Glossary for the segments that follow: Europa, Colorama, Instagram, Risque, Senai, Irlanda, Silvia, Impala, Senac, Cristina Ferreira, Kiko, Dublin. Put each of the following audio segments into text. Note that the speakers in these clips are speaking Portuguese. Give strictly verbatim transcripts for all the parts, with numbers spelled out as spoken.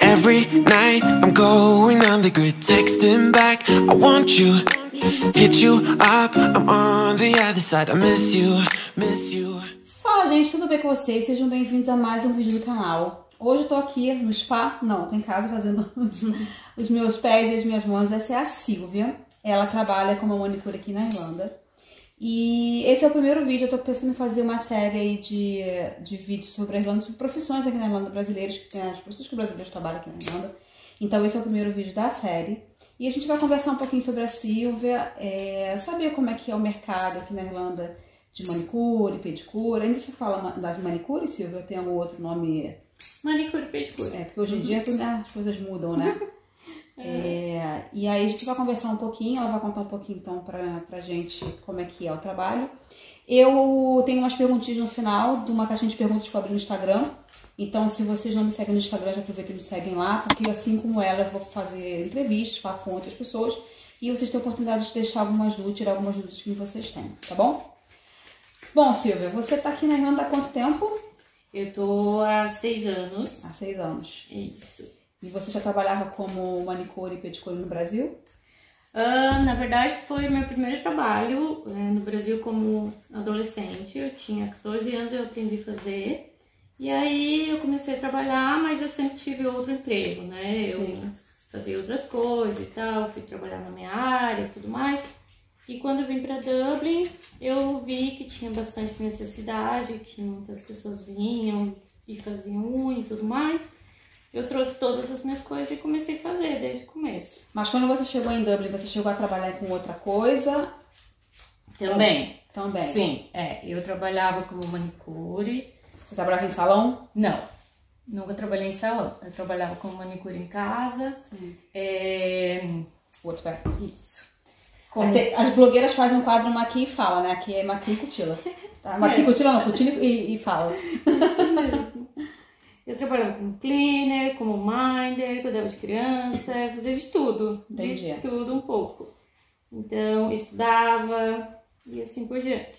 Every night I'm going on the grid, texting back, I want you, hit you up, I'm on the other side, I miss you, miss you. Fala gente, tudo bem com vocês? Sejam bem-vindos a mais um vídeo do canal. Hoje eu tô aqui no spa, não, tô em casa fazendo os meus pés e as minhas mãos. Essa é a Silvia, ela trabalha como manicure aqui na Irlanda. E esse é o primeiro vídeo, eu tô pensando em fazer uma série aí de, de vídeos sobre a Irlanda, sobre profissões aqui na Irlanda, brasileiros, que tem as profissões que brasileiros trabalham aqui na Irlanda. Então esse é o primeiro vídeo da série. E a gente vai conversar um pouquinho sobre a Silvia, é, saber como é que é o mercado aqui na Irlanda de manicure, pedicure. Ainda se fala das manicures, Silvia? Tem algum outro nome? Manicure, pedicure. É, porque hoje em uhum. dia tudo, as coisas mudam, né? É, e aí a gente vai conversar um pouquinho, ela vai contar um pouquinho então pra, pra gente como é que é o trabalho. Eu tenho umas perguntinhas no final, de uma caixinha de perguntas que eu abri no Instagram. Então se vocês não me seguem no Instagram, já aproveitem e me seguem lá, porque assim como ela eu vou fazer entrevistas, falar com outras pessoas. E vocês têm a oportunidade de deixar algumas dúvidas, tirar algumas dúvidas que vocês têm, tá bom? Bom, Silvia, você tá aqui na Irlanda há quanto tempo? Eu tô há seis anos. Há seis anos. Isso. E você já trabalhava como manicure e pedicure no Brasil? Ah, na verdade, foi meu primeiro trabalho é, no Brasil como adolescente. Eu tinha quatorze anos, eu aprendi a fazer. E aí eu comecei a trabalhar, mas eu sempre tive outro emprego, né? Eu Sim. fazia outras coisas e tal, fui trabalhar na minha área e tudo mais. E quando eu vim para Dublin, eu vi que tinha bastante necessidade, que muitas pessoas vinham e faziam unha e tudo mais. Eu trouxe todas as minhas coisas e comecei a fazer desde o começo. Mas quando você chegou em Dublin, você chegou a trabalhar com outra coisa? Também. Também. Sim, é. Eu trabalhava como manicure. Você trabalhava em salão? Não. Nunca trabalhei em salão. Eu trabalhava como manicure em casa. Sim. É... Outro pé. Isso. Como... As blogueiras fazem um quadro Maqui e Fala, né? Aqui é Maqui e Cutila. Tá? Maqui e Cutila não, Cutila e, e Fala. Isso mesmo. Eu trabalhava como cleaner, como minder, cuidava de criança, fazia de tudo. Entendi. De tudo um pouco. Então, estudava e assim por diante.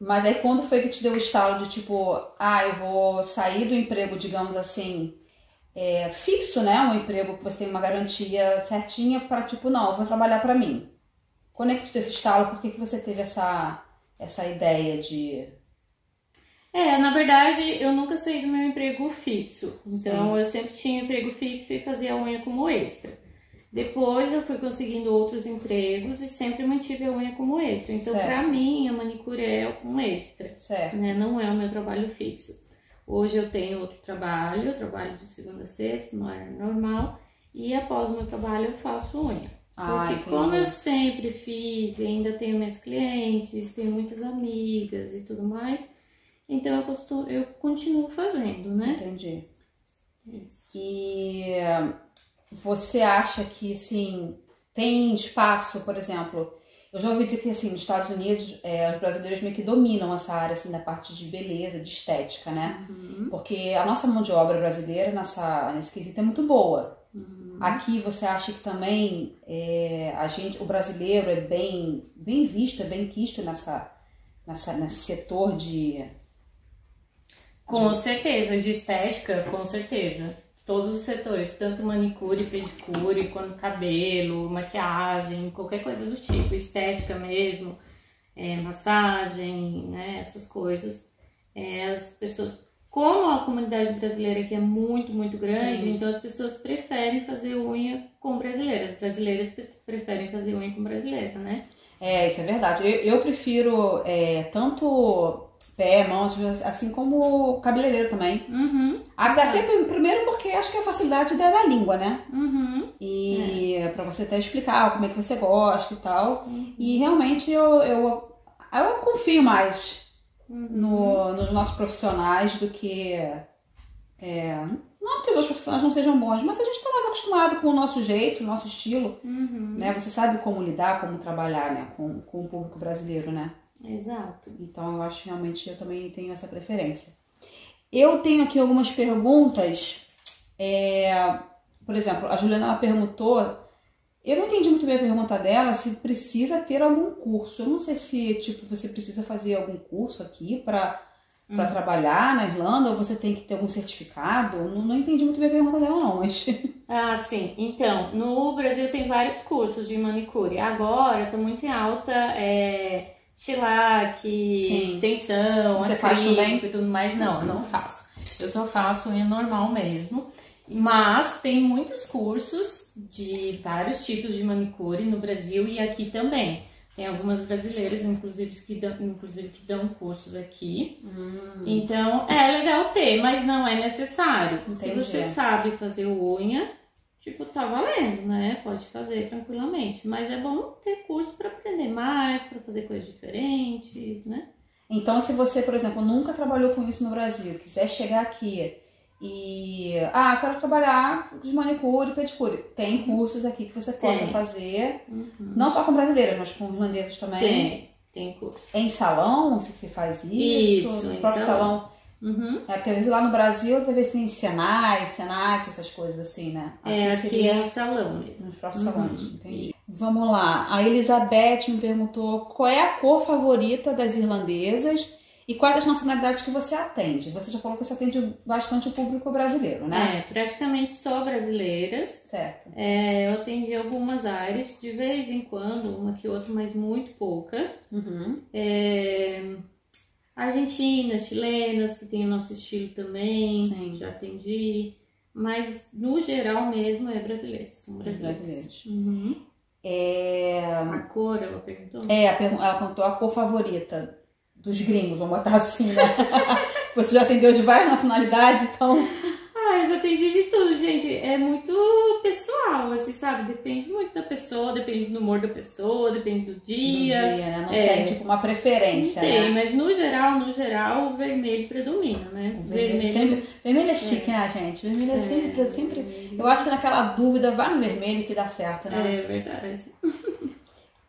Mas aí quando foi que te deu o estalo de tipo, ah, eu vou sair do emprego, digamos assim, é, fixo, né? Um emprego que você tem uma garantia certinha pra tipo, não, eu vou trabalhar pra mim. Quando é que te deu esse estalo? Por que que você teve essa, essa ideia de... É, na verdade, eu nunca saí do meu emprego fixo, então Sim. eu sempre tinha emprego fixo e fazia unha como extra. Depois eu fui conseguindo outros empregos e sempre mantive a unha como extra, então certo. pra mim a manicure é um extra, certo. Né? Não é o meu trabalho fixo. Hoje eu tenho outro trabalho, eu trabalho de segunda a sexta, uma hora normal, e após o meu trabalho eu faço unha. Ah, Porque entendi. como eu sempre fiz e ainda tenho minhas clientes, tenho muitas amigas e tudo mais... Então, eu, costumo, eu continuo fazendo, né? Entendi. Isso. E você acha que, assim, tem espaço, por exemplo... Eu já ouvi dizer que, assim, nos Estados Unidos, é, os brasileiros meio que dominam essa área, assim, da parte de beleza, de estética, né? Uhum. Porque a nossa mão de obra brasileira, nessa, nesse quesito, é muito boa. Uhum. Aqui, você acha que também é, a gente, o brasileiro é bem, bem visto, é bem quisto nessa, nessa, nesse setor de... Com certeza, de estética, com certeza. Todos os setores, tanto manicure, pedicure, quanto cabelo, maquiagem, qualquer coisa do tipo. Estética mesmo, é, massagem, né, essas coisas. É, as pessoas, como a comunidade brasileira aqui é muito, muito grande, Sim. então as pessoas preferem fazer unha com brasileiras. As brasileiras preferem fazer unha com brasileira, né? É, isso é verdade. Eu, eu prefiro é, tanto... pé, mãos, assim como cabeleireiro também. Uhum. Até é. primeiro porque acho que é a facilidade da língua, né? Uhum. E é. pra você até explicar como é que você gosta e tal. Uhum. E realmente eu, eu, eu confio mais uhum. no, nos nossos profissionais do que... É, não que os outros profissionais não sejam bons, mas a gente está mais acostumado com o nosso jeito, o nosso estilo. Uhum. Né? Você sabe como lidar, como trabalhar, né? com, com o público brasileiro, né? Exato. Então eu acho realmente, eu também tenho essa preferência. Eu tenho aqui algumas perguntas, é, por exemplo, a Juliana ela perguntou Eu não entendi muito bem a pergunta dela, se precisa ter algum curso. Eu não sei se, tipo, você precisa fazer algum curso aqui para uhum. para trabalhar na Irlanda, ou você tem que ter algum certificado. Não, não entendi muito bem a pergunta dela, não. Mas... Ah, sim. Então, no Brasil tem vários cursos de manicure. Agora, tá muito em alta... É... Shellac, extensão, você faz também? E tudo mais. Não, eu não faço. Eu só faço unha normal mesmo. Mas tem muitos cursos de vários tipos de manicure no Brasil e aqui também. Tem algumas brasileiras, inclusive, que dão, inclusive, que dão cursos aqui. Hum. Então, é legal ter, mas não é necessário. Entendi. Se você sabe fazer unha... Tipo, tá valendo, né? Pode fazer tranquilamente. Mas é bom ter curso pra aprender mais, pra fazer coisas diferentes, né? Então, se você, por exemplo, nunca trabalhou com isso no Brasil, quiser chegar aqui e... Ah, eu quero trabalhar de manicure, pedicure. Tem cursos aqui que você possa tem. fazer. Uhum. Não só com brasileiros, mas com irlandeses também. Tem, tem curso. Em salão, você faz isso? Isso, no próprio salão. salão. Uhum. É, porque às vezes lá no Brasil, às vezes tem Senai, Senac, essas coisas assim, né? Aqui é, aqui seria... é salão mesmo. Nos próprios uhum. salões, entendi. Vamos lá, a Elizabeth me perguntou qual é a cor favorita das irlandesas e quais as nacionalidades que você atende. Você já falou que você atende bastante o público brasileiro, né? É, praticamente só brasileiras. Certo. É, eu atendi algumas áreas, de vez em quando, uma que outra, mas muito pouca. Uhum. É... Argentinas, chilenas, que tem o nosso estilo também, Sim. já atendi, mas no geral mesmo é brasileiro, são brasileiros. Uhum. É... A cor, ela perguntou? É, ela perguntou a cor favorita dos gringos, vamos botar assim, né? Você já atendeu de várias nacionalidades, então... Ah, eu já atendi de tudo, gente, é muito pessoal, assim, sabe, depende muito da pessoa, depende do humor da pessoa, depende do dia. Do dia, né, não é, tem tipo uma preferência, tem, né? Tem, mas no geral, no geral, o vermelho predomina, né? O vermelho, vermelho... sempre, vermelho é chique, é. né, gente? Vermelho é, é sempre, sempre, vermelho. Eu acho que naquela dúvida, vai no vermelho que dá certo, né? É verdade.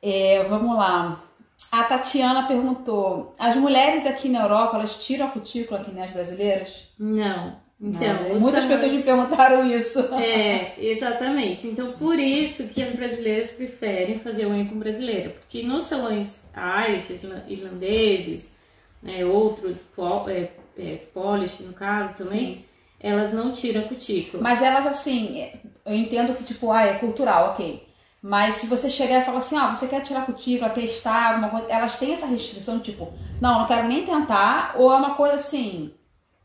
É, vamos lá. A Tatiana perguntou, as mulheres aqui na Europa, elas tiram a cutícula aqui, né, as brasileiras? Não. Então, não, muitas são... pessoas me perguntaram isso. É, exatamente. Então, por isso que as brasileiras preferem fazer unha com brasileira. Porque nos salões Irish, irlandeses, né, outros, pol, é, é, Polish no caso também, Sim. elas não tiram cutícula. Mas elas, assim, eu entendo que tipo, ah, é cultural, ok. Mas se você chegar e falar assim, ah, você quer tirar cutícula, testar alguma coisa, elas têm essa restrição, tipo, não, não quero nem tentar, ou é uma coisa assim...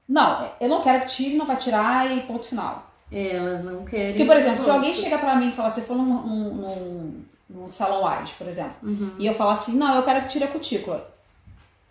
Não, eu não quero que tire, não vai tirar e ponto final. Elas não querem. Porque, por exemplo, se alguém chegar pra mim e falar, você for num, num, num salão Irish, por exemplo, uhum. e eu falar assim, não, eu quero que tire a cutícula.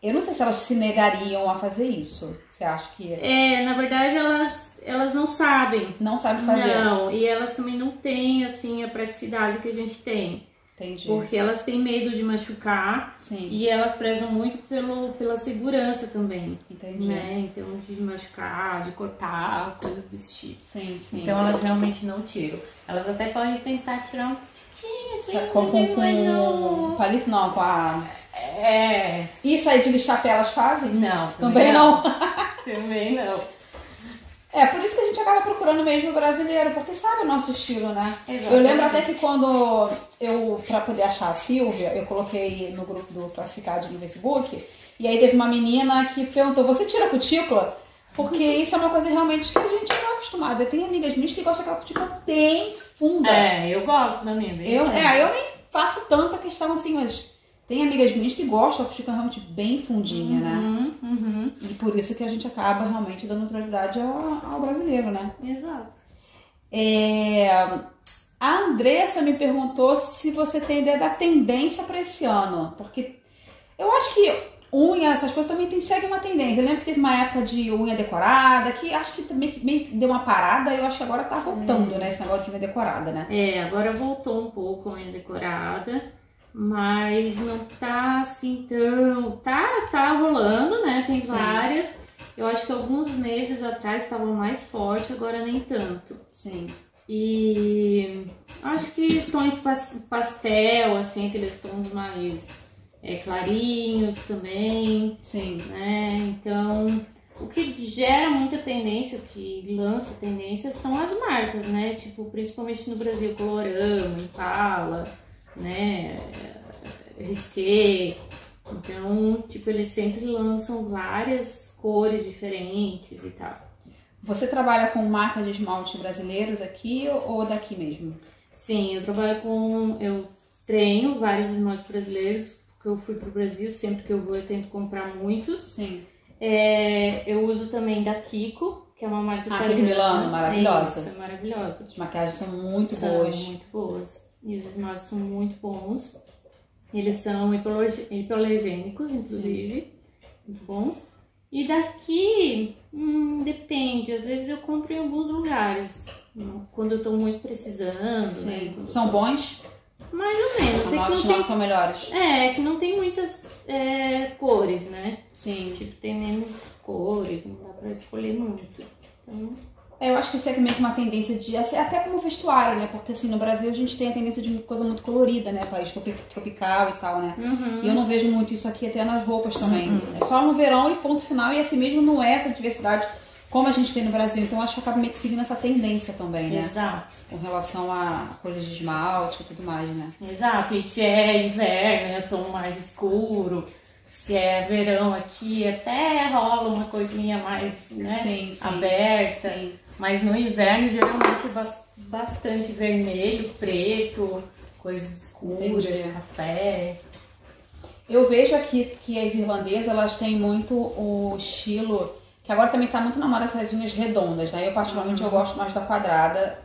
Eu não sei se elas se negariam a fazer isso. Você acha que... É, na verdade, elas, elas não sabem. Não sabem fazer. Não, e elas também não têm, assim, a praticidade que a gente tem. Entendi. Porque elas têm medo de machucar Sim. e elas prezam muito pelo, pela segurança também. Entendi. Né? Então, de machucar, de cortar, coisas desse tipo. Sim, sim. Então, elas realmente não tiram. Elas até podem tentar tirar um tiquinho, assim, tá, com, com, mas não... palito não, com a... É... Isso aí de lixar pé elas fazem? Não, também, também não. não. Também não. É, por isso que a gente acaba procurando mesmo o brasileiro, porque sabe o nosso estilo, né? Exatamente. Eu lembro até que quando eu, pra poder achar a Silvia, eu coloquei no grupo do Classificado no Facebook, e aí teve uma menina que perguntou, você tira a cutícula? Porque isso é uma coisa realmente que a gente não é acostumada. Eu tenho amigas minhas que gostam daquela cutícula bem funda. É, eu gosto da minha amiga. Eu, é, eu nem faço tanta questão assim, mas... Tem amigas minhas que gostam da cutícula realmente bem fundinha, uhum, né? Uhum. E por isso que a gente acaba realmente dando prioridade ao, ao brasileiro, né? Exato. É, a Andressa me perguntou se você tem ideia da tendência para esse ano. Porque eu acho que unha, essas coisas também tem, segue uma tendência. Eu lembro que teve uma época de unha decorada, que acho que também deu uma parada e eu acho que agora tá voltando, é. né? Esse negócio de unha decorada, né? É, agora voltou um pouco a unha decorada. Mas não tá assim tão... Tá, tá rolando, né? Tem Sim. várias. Eu acho que alguns meses atrás estava mais forte, agora nem tanto. Sim. E acho que tons pastel, assim, aqueles tons mais é, clarinhos também. Sim. Né? Então, O que gera muita tendência, o que lança tendência são as marcas, né? Tipo, principalmente no Brasil, Colorama, Impala, né? Risque. Então, tipo, eles sempre lançam várias cores diferentes e tal. Você trabalha com marcas de esmalte brasileiros aqui ou daqui mesmo? Sim, eu trabalho com... Eu treino vários esmaltes brasileiros, porque eu fui pro Brasil, sempre que eu vou eu tento comprar muitos. Sim. É, eu uso também da Kiko, que é uma marca ah, italiana. Milano, maravilhosa. Isso, é maravilhosa. As maquiagens são muito são boas. São muito boas. E os esmaltes são muito bons. Eles são hipoalergênicos, inclusive. Muito bons. E daqui, hum, depende. Às vezes eu compro em alguns lugares. Quando eu tô muito precisando. Sim. Né? São bons? Mais ou menos. Os nossos tem... são melhores. É, é que não tem muitas é, cores, né? Sim. Tipo, tem menos cores, não dá pra escolher muito. Então... É, eu acho que isso é mesmo uma tendência de... Até como vestuário, né? Porque assim, no Brasil a gente tem a tendência de coisa muito colorida, né? País tropical e tal, né? Uhum. E eu não vejo muito isso aqui até nas roupas também. Uhum. É só no verão e ponto final. E assim mesmo não é essa diversidade como a gente tem no Brasil. Então eu acho que acaba meio que seguindo essa tendência também, né? Exato. Com relação a cores de esmalte e tudo mais, né? Exato. E se é inverno, é tom mais escuro... Se é verão aqui, até rola uma coisinha mais, né, sim, sim. aberta. Sim. Mas no inverno, geralmente, é bastante vermelho, preto, coisas escuras, entendi. Café. Eu vejo aqui que as irlandesas, elas têm muito o estilo... Que agora também tá muito na moda essas unhas redondas, né? Eu, particularmente, uhum. eu gosto mais da quadrada.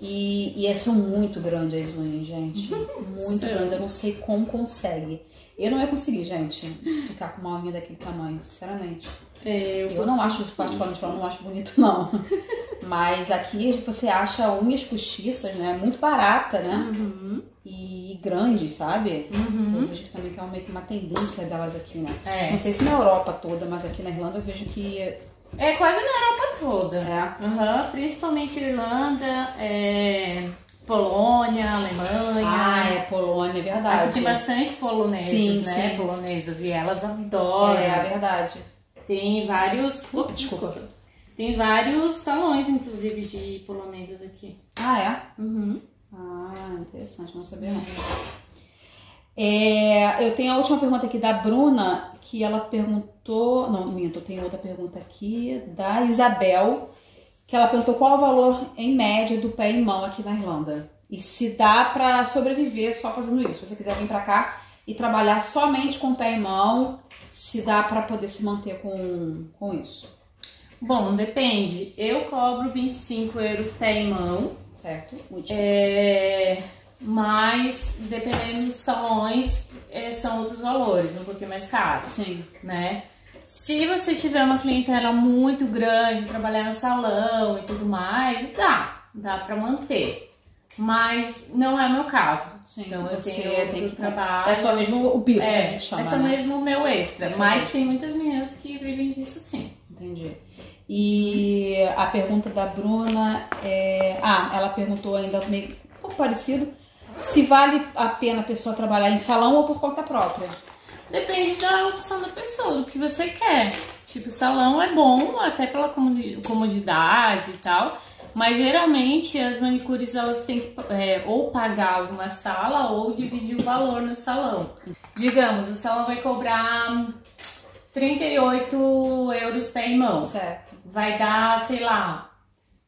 E, e são muito grandes as unhas, gente. Muito grandes. Eu não sei como consegue. Eu não ia conseguir, gente, ficar com uma unha daquele tamanho, sinceramente. É, eu eu não acho, particularmente falando, não acho bonito, não. Mas aqui você acha unhas postiças, né? Muito barata, né? Uhum. E grandes, sabe? Uhum. Eu vejo também que é meio que uma tendência delas aqui, né? É. Não sei se na Europa toda, mas aqui na Irlanda eu vejo que... É quase na Europa toda. É. Uhum. Principalmente Irlanda, é... Polônia, Alemanha... Ah, é Polônia, é verdade. Aqui tem bastante polonesas, sim, né? Sim. Polonesas, e elas adoram. É, é verdade. Tem vários... Opa, desculpa. Tem vários salões, inclusive, de polonesas aqui. Ah, é? Uhum. Ah, interessante, não sabia não. É, eu tenho a última pergunta aqui da Bruna, que ela perguntou... Não, minto, eu tenho outra pergunta aqui da Isabel... Que ela perguntou qual é o valor em média do pé em mão aqui na Irlanda. E se dá pra sobreviver só fazendo isso. Se você quiser vir pra cá e trabalhar somente com o pé em mão, se dá pra poder se manter com, com isso. Bom, depende. Eu cobro vinte e cinco euros pé em mão. Certo. Muito é, mas, dependendo dos salões, são outros valores, um pouquinho mais caros. Sim. Né? Se você tiver uma clientela muito grande, trabalhar no salão e tudo mais, dá, dá pra manter. Mas não é o meu caso. Sim, então eu tenho tem que trabalho. É só mesmo o bico, é, que a gente chama, é só né? mesmo o meu extra. Sim. Mas tem muitas meninas que vivem disso sim. Entendi. E a pergunta da Bruna é... Ah, ela perguntou ainda meio um pouco parecido. Se vale a pena a pessoa trabalhar em salão ou por conta própria? Depende da opção da pessoa, do que você quer. Tipo, salão é bom até pela comodidade e tal, mas geralmente as manicures elas têm que é, ou pagar alguma sala ou dividir o valor no salão. Digamos, o salão vai cobrar trinta e oito euros pé em mão. Certo. Vai dar, sei lá,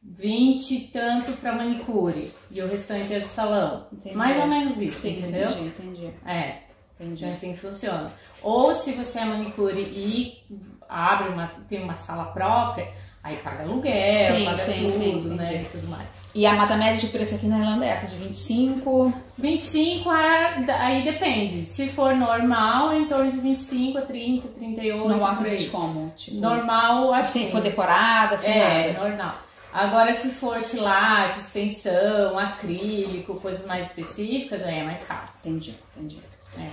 vinte e tanto pra manicure e o restante é do salão. Entendi. Mais ou menos isso, sim, entendeu? Entendi, entendi. É. Entendi. É assim que funciona. Ou se você é manicure e abre uma, tem uma sala própria, aí paga aluguel, sim, paga sim, tudo, sim, né? E tudo mais. E a, mas a média de preço aqui na Irlanda é essa, de vinte e cinco? vinte e cinco, é, aí depende. Se for normal, em torno de vinte e cinco a trinta, trinta e oito. Não acho mais como? Tipo, normal assim. Se for decorada, sem é, nada. É, normal. Agora, se for chilac, extensão, acrílico, coisas mais específicas, aí é mais caro. Entendi, entendi. É.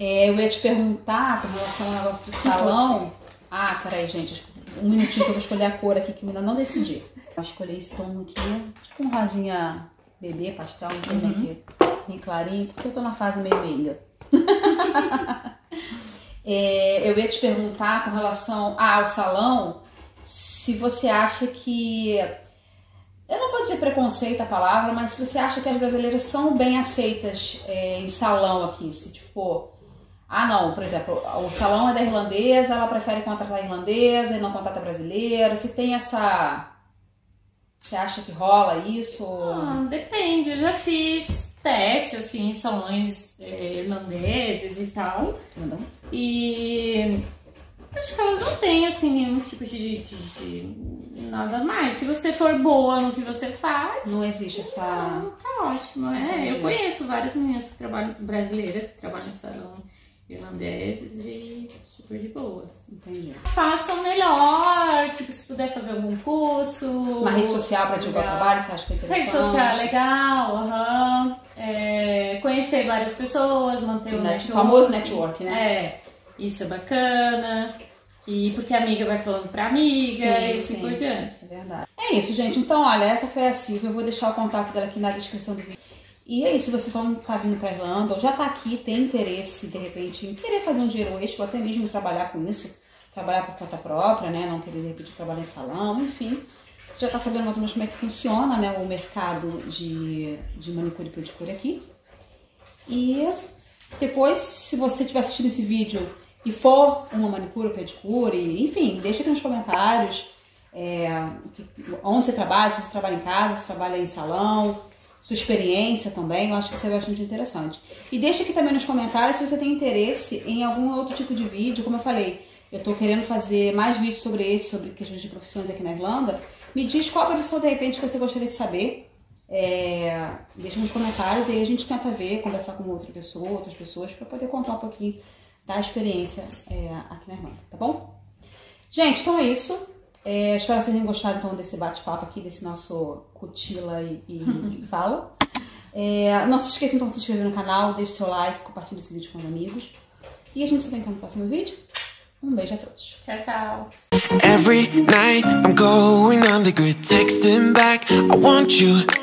É, eu ia te perguntar com relação ao negócio do salão. Ah, peraí, gente. Um minutinho que eu vou escolher a cor aqui que ainda não decidi. Eu escolhi esse tom aqui, tipo um rosinha bebê, pastel, um tom uhum. aqui bem clarinho, porque eu tô na fase meio meiga. É, eu ia te perguntar com relação ao salão, se você acha que... Eu não vou dizer preconceito a palavra, mas se você acha que as brasileiras são bem aceitas é, em salão aqui, se tipo... Ah não, por exemplo, o salão é da irlandesa, ela prefere contratar a irlandesa e não contrata a brasileira, se tem essa... Você acha que rola isso? Ah, depende, eu já fiz teste assim, em salões é, irlandeses e tal, uhum. E acho que elas não têm assim, nenhum tipo de, de, de nada mais. Se você for boa no que você faz... Não existe essa... Não, tá ótimo, é. Eu conheço várias meninas que trabalham, brasileiras que trabalham em salão irlandeses e super de boas. Entendi. Façam melhor, tipo, se puder fazer algum curso. Uma rede social pra divulgar trabalho, você acha que é interessante? Rede social legal, aham. Uhum. É, conhecer várias pessoas, manter o, o network. Famoso network, né? É, isso é bacana. E porque a amiga vai falando pra amiga sim, e assim por diante. É verdade. É isso, gente. Então, olha, essa foi a Silvia. Eu vou deixar o contato dela aqui na descrição do vídeo. E aí, se você tá vindo pra Irlanda ou já tá aqui, tem interesse, de repente, em querer fazer um dinheiro extra ou até mesmo trabalhar com isso, trabalhar por conta própria, né, não querer, de repente, trabalhar em salão, enfim. Você já tá sabendo mais ou menos como é que funciona, né, o mercado de, de manicure e pedicure aqui. E depois, se você tiver assistindo esse vídeo e for uma manicure ou pedicure, enfim, deixa aqui nos comentários é, onde você trabalha, se você trabalha em casa, se trabalha em salão, sua experiência também, eu acho que isso é bastante interessante. E deixa aqui também nos comentários se você tem interesse em algum outro tipo de vídeo. Como eu falei, eu tô querendo fazer mais vídeos sobre esse, sobre questões de profissões aqui na Irlanda. Me diz qual profissão, de repente, que você gostaria de saber. É... Deixa nos comentários e aí a gente tenta ver, conversar com outra pessoa, outras pessoas, para poder contar um pouquinho da experiência é, aqui na Irlanda, tá bom? Gente, então é isso. É, espero que vocês tenham gostado então, desse bate-papo aqui, desse nosso cutila e, e fala. É, não se esqueça então de se inscrever no canal, deixe seu like, compartilhe esse vídeo com os amigos. E a gente se vê então no próximo vídeo. Um beijo a todos. Tchau, tchau. Every night I'm going on the grid, texting back, I want you.